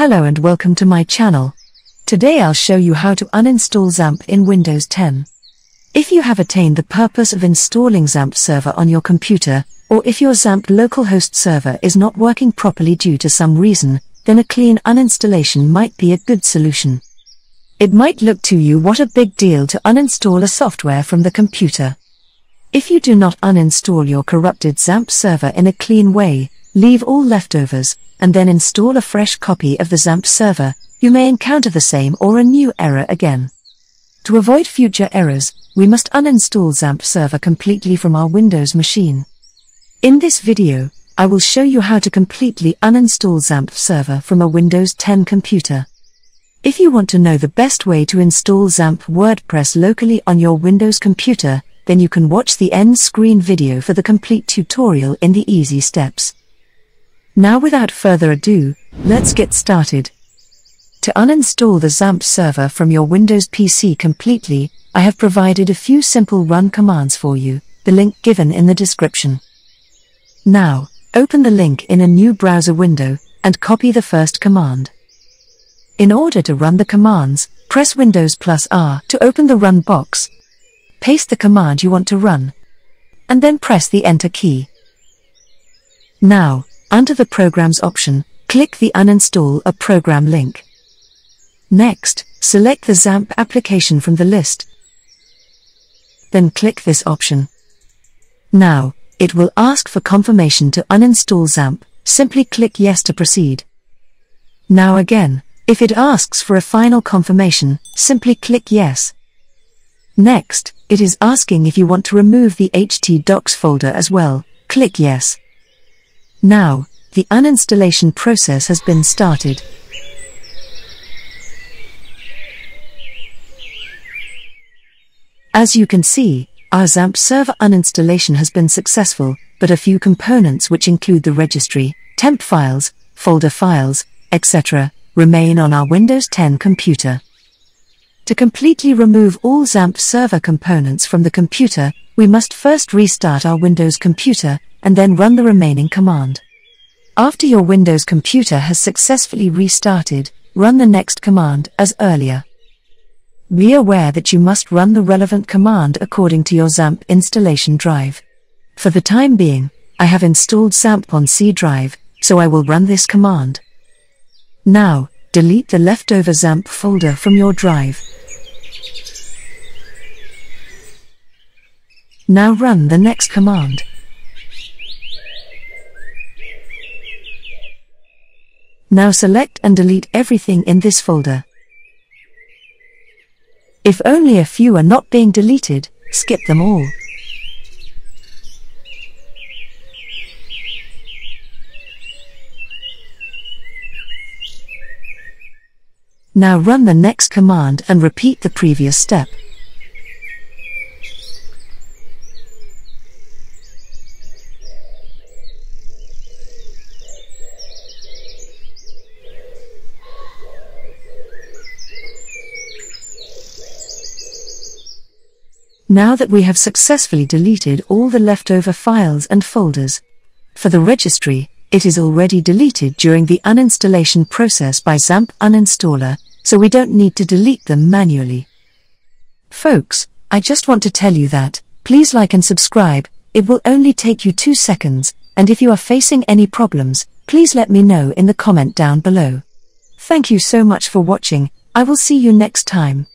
Hello and welcome to my channel. Today I'll show you how to uninstall XAMPP in Windows 10. If you have attained the purpose of installing XAMPP server on your computer, or if your XAMPP localhost server is not working properly due to some reason, then a clean uninstallation might be a good solution. It might look to you what a big deal to uninstall a software from the computer. If you do not uninstall your corrupted XAMPP server in a clean way, leave all leftovers, and then install a fresh copy of the XAMPP server, you may encounter the same or a new error again. To avoid future errors, we must uninstall XAMPP server completely from our Windows machine. In this video, I will show you how to completely uninstall XAMPP server from a Windows 10 computer. If you want to know the best way to install XAMPP WordPress locally on your Windows computer, then you can watch the end screen video for the complete tutorial in the easy steps. Now without further ado, let's get started. To uninstall the XAMPP server from your Windows PC completely, I have provided a few simple run commands for you, the link given in the description. Now, open the link in a new browser window, and copy the first command. In order to run the commands, press Windows+R to open the run box. Paste the command you want to run, and then press the Enter key. Now, under the Programs option, click the Uninstall a Program link. Next, select the XAMPP application from the list. Then click this option. Now, it will ask for confirmation to uninstall XAMPP, simply click Yes to proceed. Now again, if it asks for a final confirmation, simply click Yes. Next, it is asking if you want to remove the htdocs folder as well, click Yes. Now, the uninstallation process has been started. As you can see, our XAMPP server uninstallation has been successful, but a few components which include the registry, temp files, folder files, etc., remain on our Windows 10 computer. To completely remove all XAMPP server components from the computer, we must first restart our Windows computer, and then run the remaining command. After your Windows computer has successfully restarted, run the next command as earlier. Be aware that you must run the relevant command according to your XAMPP installation drive. For the time being, I have installed XAMPP on C drive, so I will run this command. Now, delete the leftover XAMPP folder from your drive. Now run the next command. Now select and delete everything in this folder. If only a few are not being deleted, skip them all. Now run the next command and repeat the previous step. Now that we have successfully deleted all the leftover files and folders. For the registry, it is already deleted during the uninstallation process by XAMPP uninstaller, so we don't need to delete them manually. Folks, I just want to tell you that, please like and subscribe, it will only take you 2 seconds, and if you are facing any problems, please let me know in the comment down below. Thank you so much for watching, I will see you next time.